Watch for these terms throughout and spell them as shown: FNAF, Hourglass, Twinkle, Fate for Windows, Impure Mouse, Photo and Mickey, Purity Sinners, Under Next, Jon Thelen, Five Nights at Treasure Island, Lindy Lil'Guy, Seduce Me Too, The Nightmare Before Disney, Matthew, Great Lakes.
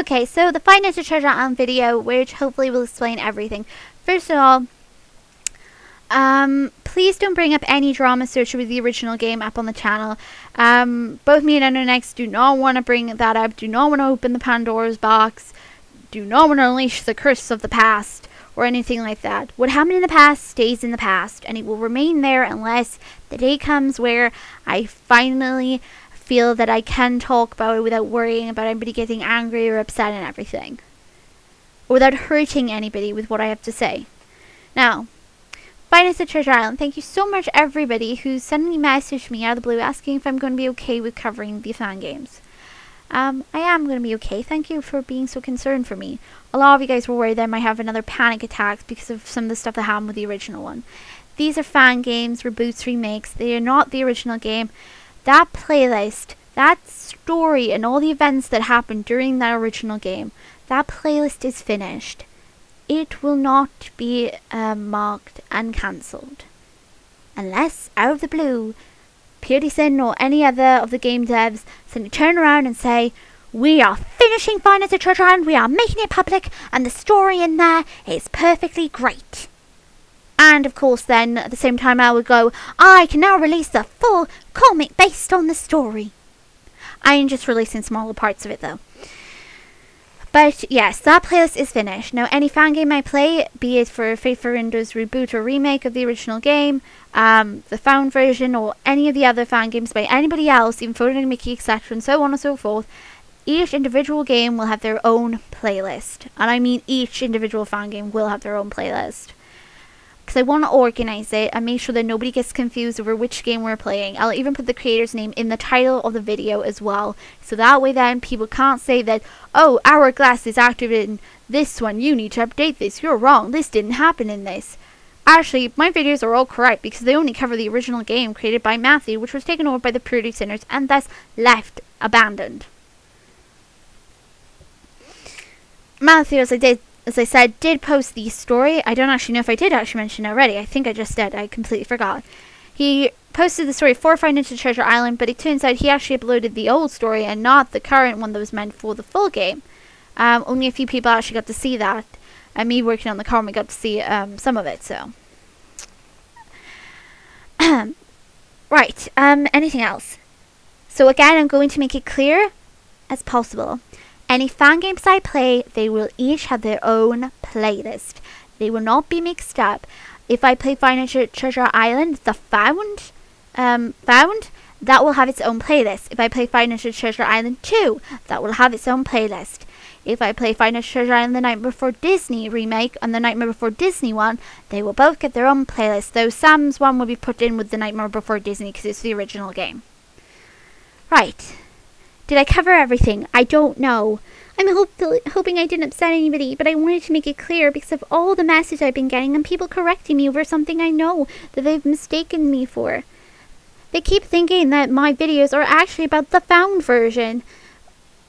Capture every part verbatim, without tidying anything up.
Okay, so the Five Nights at Treasure Island video, which hopefully will explain everything. First of all, um, please don't bring up any drama associated with the original game up on the channel. Um, both me and Under Next do not want to bring that up, do not want to open the Pandora's box, do not want to unleash the curse of the past, or anything like that. What happened in the past stays in the past, and it will remain there unless the day comes where I finally feel that I can talk about it without worrying about anybody getting angry or upset and everything, or without hurting anybody with what I have to say. Now, Five Nights at Treasure Island, thank you so much everybody who suddenly messaged me out of the blue asking if I'm going to be okay with covering the fan games. Um, I am going to be okay. Thank you for being so concerned for me. A lot of you guys were worried that I might have another panic attack because of some of the stuff that happened with the original one. These are fan games, reboots, remakes. They are not the original game. That playlist, that story, and all the events that happened during that original game, that playlist is finished. It will not be uh, marked and cancelled. Unless, out of the blue, Purity Sinners or any other of the game devs suddenly turn around and say, we are finishing Five Nights at Treasure Island, we are making it public, and the story in there is perfectly great. And of course then, at the same time I would go, I can now release the full comic based on the story. I am just releasing smaller parts of it though. But yes, that playlist is finished. Now any fan game I play, be it for Fate for Windows reboot or remake of the original game, um, the found version or any of the other fan games by anybody else, even Photo and Mickey, et cetera and so on and so forth, each individual game will have their own playlist. And I mean each individual fan game will have their own playlist. Because I want to organize it and make sure that nobody gets confused over which game we're playing. I'll even put the creator's name in the title of the video as well. So that way then people can't say that, oh, Hourglass is active in this one, you need to update this, you're wrong, this didn't happen in this. Actually, my videos are all correct because they only cover the original game created by Matthew, which was taken over by the Purity Sinners and thus left abandoned. Matthew, as I did As I said, did post the story. I don't actually know if I did actually mention it already. I think I just did. I completely forgot. He posted the story for Five Nights at Treasure Island, but it turns out he actually uploaded the old story and not the current one that was meant for the full game. Um, only a few people actually got to see that. And me working on the comic got to see um, some of it, so. Right, um, anything else? So again, I'm going to make it clear as possible. Any fan games I play, they will each have their own playlist. They will not be mixed up. If I play Five Nights at Treasure Island, the found, um, found, that will have its own playlist. If I play Five Nights at Treasure Island two, that will have its own playlist. If I play Five Nights at Treasure Island The Nightmare Before Disney remake and The Nightmare Before Disney one, they will both get their own playlist. Though Sam's one will be put in with The Nightmare Before Disney because it's the original game. Right. Did I cover everything? I don't know. I'm hope hoping I didn't upset anybody, but I wanted to make it clear because of all the messages I've been getting and people correcting me over something I know that they've mistaken me for. They keep thinking that my videos are actually about the found version,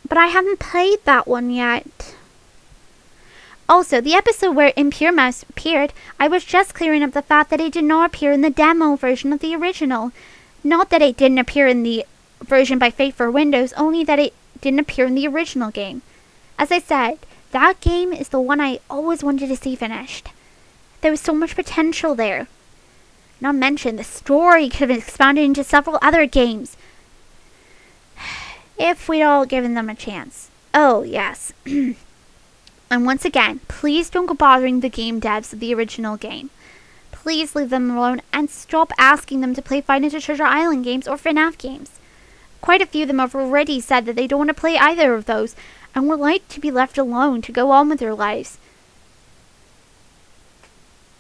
but I haven't played that one yet. Also, the episode where Impure Mouse appeared, I was just clearing up the fact that it did not appear in the demo version of the original. Not that it didn't appear in the version by Fate for Windows, only that it didn't appear in the original game. As I said, that game is the one I always wanted to see finished. There was so much potential there. Not mention, the story could have been expanded into several other games. If we'd all given them a chance. Oh, yes. And once again, please don't go bothering the game devs of the original game. Please leave them alone and stop asking them to play Five Nights at Treasure Island games or FNAF games. Quite a few of them have already said that they don't want to play either of those and would like to be left alone to go on with their lives.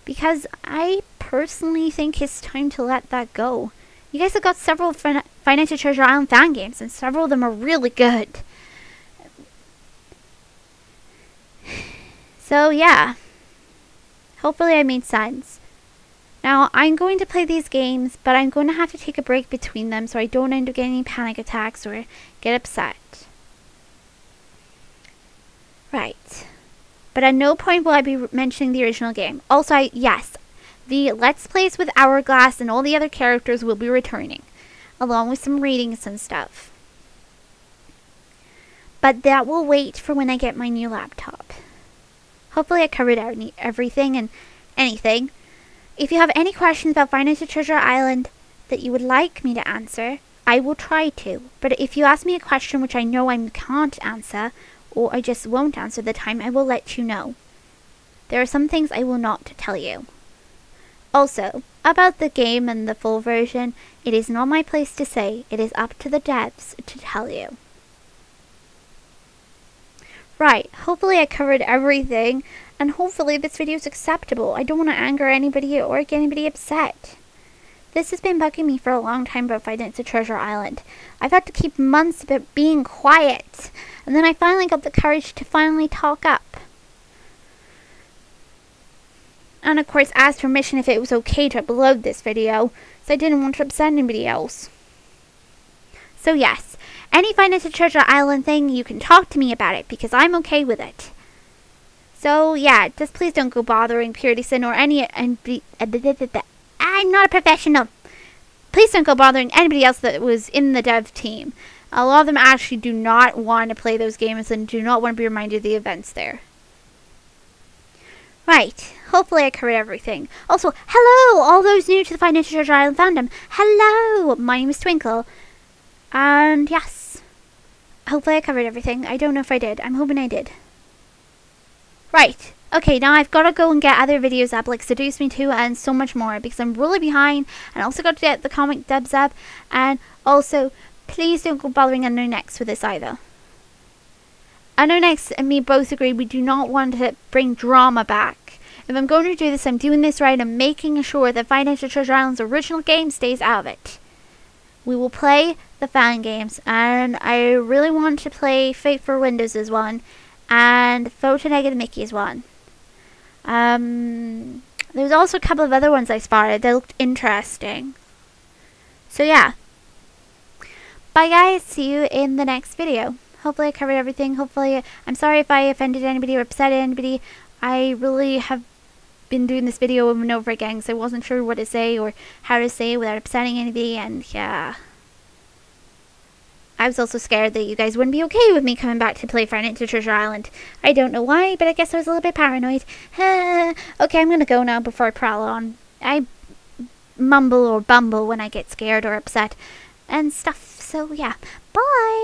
Because I personally think it's time to let that go. You guys have got several Five Nights at Treasure Island fan games and several of them are really good. So yeah. Hopefully I made sense. Now, I'm going to play these games, but I'm going to have to take a break between them so I don't end up getting any panic attacks or get upset. Right. But at no point will I be mentioning the original game. Also, I, yes, the Let's Plays with Hourglass and all the other characters will be returning, along with some readings and stuff. but that will wait for when I get my new laptop. Hopefully I covered everything and anything. If you have any questions about Five Nights at Treasure Island that you would like me to answer, I will try to. But if you ask me a question which I know I can't answer, or I just won't answer the time, I will let you know. There are some things I will not tell you. Also, about the game and the full version, it is not my place to say. It is up to the devs to tell you. Right, hopefully I covered everything, and hopefully this video is acceptable. I don't want to anger anybody or get anybody upset. This has been bugging me for a long time about Five Nights at Treasure Island. I've had to keep months about being quiet, and then I finally got the courage to finally talk up. And of course asked permission if it was okay to upload this video, so I didn't want to upset anybody else. So yes, any Five Nights at Treasure Island thing, you can talk to me about it, because I'm okay with it. So yeah, just please don't go bothering Purity Sin or any... and be, uh, blah, blah, blah, blah. I'm not a professional. Please don't go bothering anybody else that was in the dev team. A lot of them actually do not want to play those games and do not want to be reminded of the events there. Right. Hopefully I covered everything. Also, hello! All those new to the Five Nights at Treasure Island fandom. Hello! My name is Twinkle. And yes. Hopefully I covered everything. I don't know if I did. I'm hoping I did. Right. Okay, now I've got to go and get other videos up, like Seduce Me Too and so much more, because I'm really behind, and also got to get the comic dubs up, and also, please don't go bothering Under Next with this either. Under Next and me both agree we do not want to bring drama back. If I'm going to do this, I'm doing this right, and making sure that Five Nights at Treasure Island's original game stays out of it. We will play the fan games, and I really want to play Fate for Windows as one, and Photo and Mickey as one. Um, there's also a couple of other ones I spotted that looked interesting. So yeah. Bye guys, see you in the next video. Hopefully I covered everything. Hopefully, I'm sorry if I offended anybody or upset anybody. I really have been doing this video over and over again, so I wasn't sure what to say or how to say it without upsetting anybody, and yeah. I was also scared that you guys wouldn't be okay with me coming back to play Five Nights at Treasure Island. I don't know why, but I guess I was a little bit paranoid. Okay, I'm gonna go now before I prowl on. I mumble or bumble when I get scared or upset and stuff, so yeah. Bye!